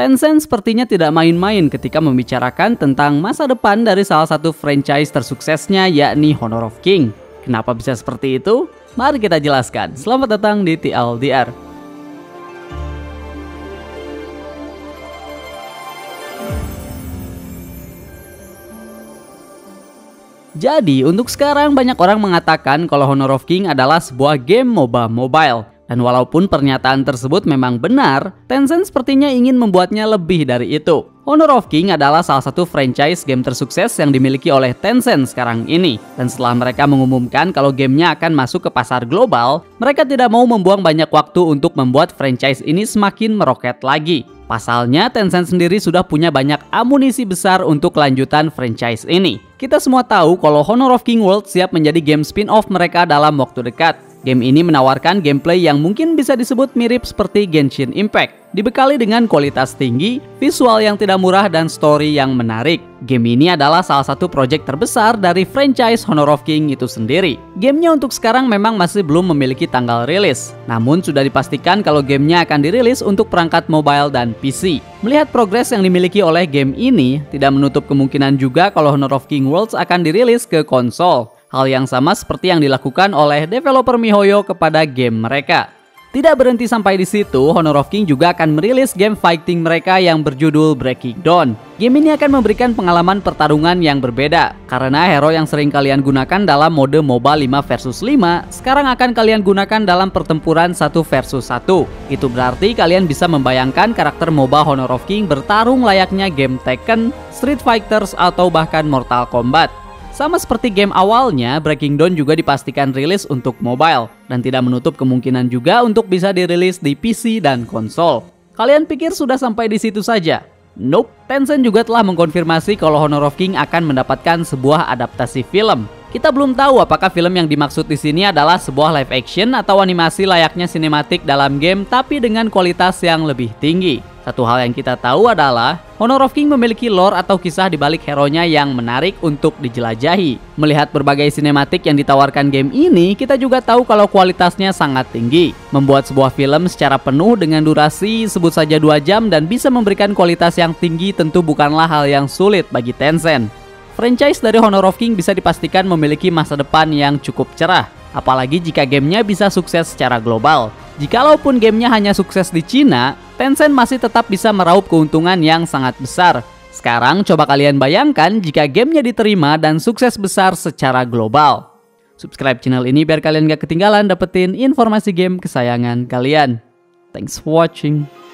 Tencent sepertinya tidak main-main ketika membicarakan tentang masa depan dari salah satu franchise tersuksesnya, yakni Honor of Kings. Kenapa bisa seperti itu? Mari kita jelaskan. Selamat datang di TLDR. Jadi, untuk sekarang banyak orang mengatakan kalau Honor of Kings adalah sebuah game MOBA mobile. Dan walaupun pernyataan tersebut memang benar, Tencent sepertinya ingin membuatnya lebih dari itu. Honor of Kings adalah salah satu franchise game tersukses yang dimiliki oleh Tencent sekarang ini. Dan setelah mereka mengumumkan kalau gamenya akan masuk ke pasar global, mereka tidak mau membuang banyak waktu untuk membuat franchise ini semakin meroket lagi. Pasalnya, Tencent sendiri sudah punya banyak amunisi besar untuk lanjutan franchise ini. Kita semua tahu kalau Honor of Kings World siap menjadi game spin-off mereka dalam waktu dekat. Game ini menawarkan gameplay yang mungkin bisa disebut mirip seperti Genshin Impact, dibekali dengan kualitas tinggi, visual yang tidak murah, dan story yang menarik. Game ini adalah salah satu proyek terbesar dari franchise Honor of Kings itu sendiri. Gamenya untuk sekarang memang masih belum memiliki tanggal rilis, namun sudah dipastikan kalau gamenya akan dirilis untuk perangkat mobile dan PC. Melihat progres yang dimiliki oleh game ini, tidak menutup kemungkinan juga kalau Honor of Kings Worlds akan dirilis ke konsol. Hal yang sama seperti yang dilakukan oleh developer miHoYo kepada game mereka. Tidak berhenti sampai di situ, Honor of Kings juga akan merilis game fighting mereka yang berjudul Breaking Dawn. Game ini akan memberikan pengalaman pertarungan yang berbeda, karena hero yang sering kalian gunakan dalam mode MOBA 5v5, sekarang akan kalian gunakan dalam pertempuran 1v1. Itu berarti kalian bisa membayangkan karakter MOBA Honor of Kings bertarung layaknya game Tekken, Street Fighters, atau bahkan Mortal Kombat. Sama seperti game awalnya, Breaking Dawn juga dipastikan rilis untuk mobile, dan tidak menutup kemungkinan juga untuk bisa dirilis di PC dan konsol. Kalian pikir sudah sampai di situ saja? Nope, Tencent juga telah mengkonfirmasi kalau Honor of Kings akan mendapatkan sebuah adaptasi film. Kita belum tahu apakah film yang dimaksud di sini adalah sebuah live action atau animasi layaknya sinematik dalam game, tapi dengan kualitas yang lebih tinggi. Satu hal yang kita tahu adalah Honor of Kings memiliki lore atau kisah di balik heronya yang menarik untuk dijelajahi. Melihat berbagai sinematik yang ditawarkan game ini, kita juga tahu kalau kualitasnya sangat tinggi. Membuat sebuah film secara penuh dengan durasi sebut saja 2 jam dan bisa memberikan kualitas yang tinggi tentu bukanlah hal yang sulit bagi Tencent. Franchise dari Honor of Kings bisa dipastikan memiliki masa depan yang cukup cerah, apalagi jika gamenya bisa sukses secara global. Jikalaupun gamenya hanya sukses di Cina, Tencent masih tetap bisa meraup keuntungan yang sangat besar. Sekarang coba kalian bayangkan jika gamenya diterima dan sukses besar secara global. Subscribe channel ini biar kalian gak ketinggalan dapetin informasi game kesayangan kalian. Thanks for watching.